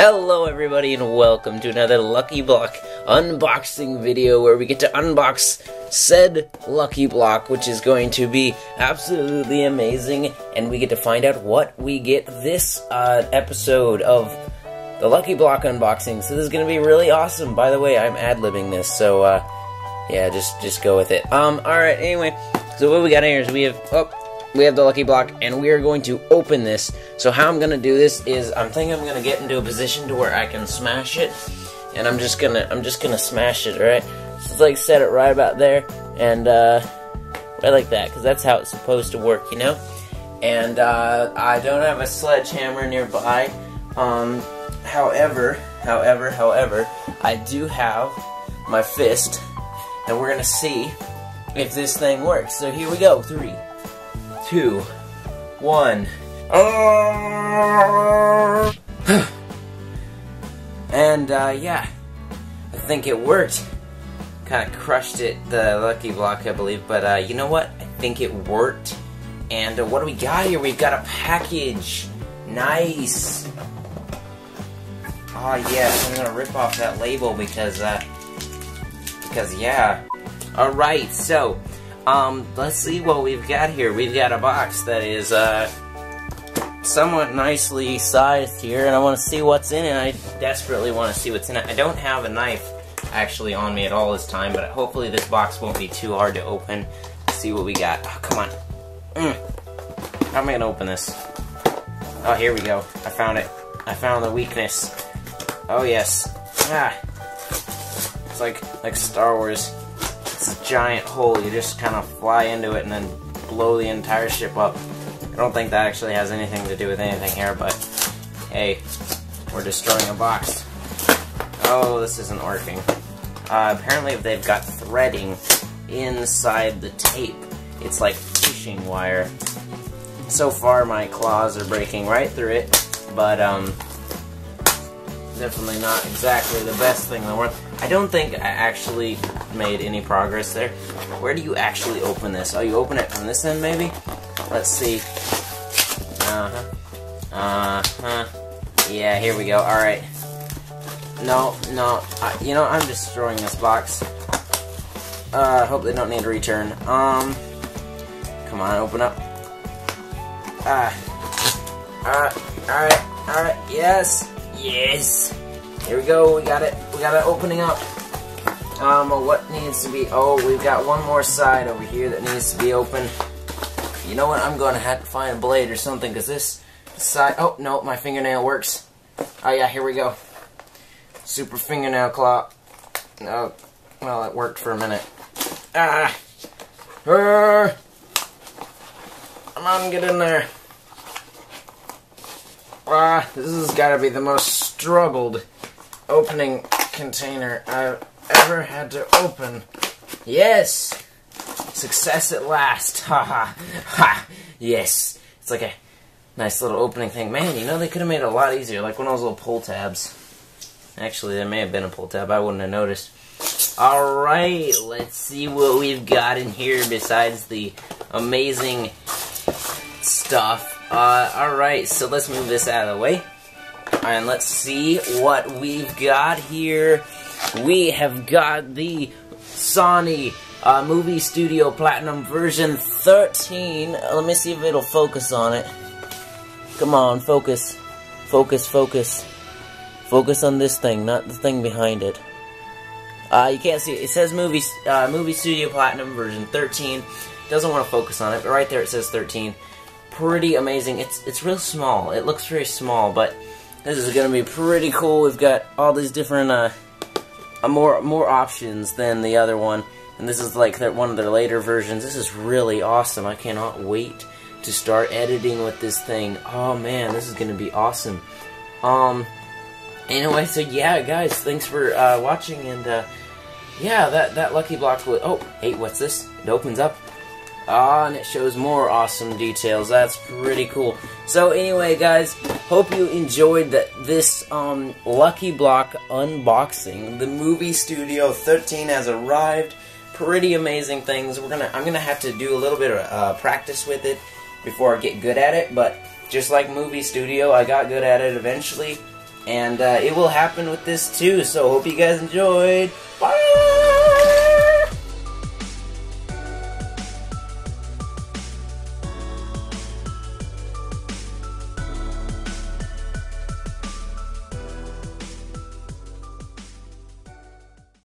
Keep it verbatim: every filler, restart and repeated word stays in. Hello everybody and welcome to another Lucky Block unboxing video where we get to unbox said Lucky Block, which is going to be absolutely amazing, and we get to find out what we get this uh, episode of the Lucky Block unboxing. So this is going to be really awesome. By the way, I'm ad-libbing this, so uh, yeah, just just go with it. Um, alright, anyway, so what we got here is we have... Oh, we have the Lucky Block, and we are going to open this. So how I'm going to do this is, I'm thinking I'm going to get into a position to where I can smash it, and I'm just going to, I'm just going to smash it, alright? So it's like, set it right about there, and, uh, I like that, because that's how it's supposed to work, you know? And, uh, I don't have a sledgehammer nearby, um, however, however, however, I do have my fist, and we're going to see if this thing works. So here we go, three. Two, one, and uh, yeah, I think it worked. Kind of crushed it, the Lucky Block, I believe, but uh, you know what? I think it worked. And uh, what do we got here? We've got a package. Nice. Oh yes, I'm gonna rip off that label because uh, because yeah. All right, so. Um, let's see what we've got here. We've got a box that is, uh, somewhat nicely sized here, and I want to see what's in it. I desperately want to see what's in it. I don't have a knife actually on me at all this time, but hopefully this box won't be too hard to open. Let's see what we got. Oh, come on. Mm. How am I going to open this? Oh, here we go. I found it. I found the weakness. Oh, yes. Ah. It's like, like Star Wars. It's a giant hole, you just kind of fly into it and then blow the entire ship up. I don't think that actually has anything to do with anything here, but hey, we're destroying a box. Oh, this isn't working. Uh, apparently they've got threading inside the tape. It's like fishing wire. So far my claws are breaking right through it, but um... definitely not exactly the best thing in the world. I don't think I actually made any progress there. Where do you actually open this? Oh, you open it from this end, maybe? Let's see. Uh-huh. Uh-huh. Yeah, here we go. Alright. No, no. I, you know, I'm destroying this box. Uh, I hope they don't need a return. Um, come on, open up. Ah. Uh, alright, alright, yes. Yes! Here we go, we got it, we got it opening up. Um, what needs to be, oh, we've got one more side over here that needs to be open. You know what, I'm gonna have to find a blade or something, because this side, oh, no, my fingernail works. Oh yeah, here we go. Super fingernail claw. Oh, well, it worked for a minute. Ah! Arr. Come on, get in there. Ah, this has got to be the most struggled opening container I've ever had to open. Yes! Success at last. Ha ha. Ha! Yes. It's like a nice little opening thing. Man, you know, they could have made it a lot easier, like one of those little pull tabs. Actually, there may have been a pull tab. I wouldn't have noticed. Alright, let's see what we've got in here besides the amazing stuff. Uh, alright, so let's move this out of the way, and let's see what we've got here. We have got the Sony uh, Movie Studio Platinum version thirteen. Let me see if it'll focus on it. Come on, focus. Focus, focus. Focus on this thing, not the thing behind it. Uh, you can't see it. It says Movie, uh, Movie Studio Platinum version thirteen. Doesn't want to focus on it, but right there it says thirteen. Pretty amazing. It's it's real small. It looks very small, but this is gonna be pretty cool. We've got all these different uh, uh more more options than the other one, and this is like their, one of their later versions. This is really awesome. I cannot wait to start editing with this thing. Oh man, this is gonna be awesome. Um. Anyway, so yeah, guys, thanks for uh, watching, and uh, yeah, that that Lucky Block was. Oh, hey, what's this? It opens up. Ah, and it shows more awesome details. That's pretty cool. So anyway, guys, hope you enjoyed the, this um, Lucky Block unboxing. The Movie Studio thirteen has arrived. Pretty amazing things. We're gonna, I'm gonna have to do a little bit of uh, practice with it before I get good at it. But just like Movie Studio, I got good at it eventually. And uh, it will happen with this too, so hope you guys enjoyed. Bye!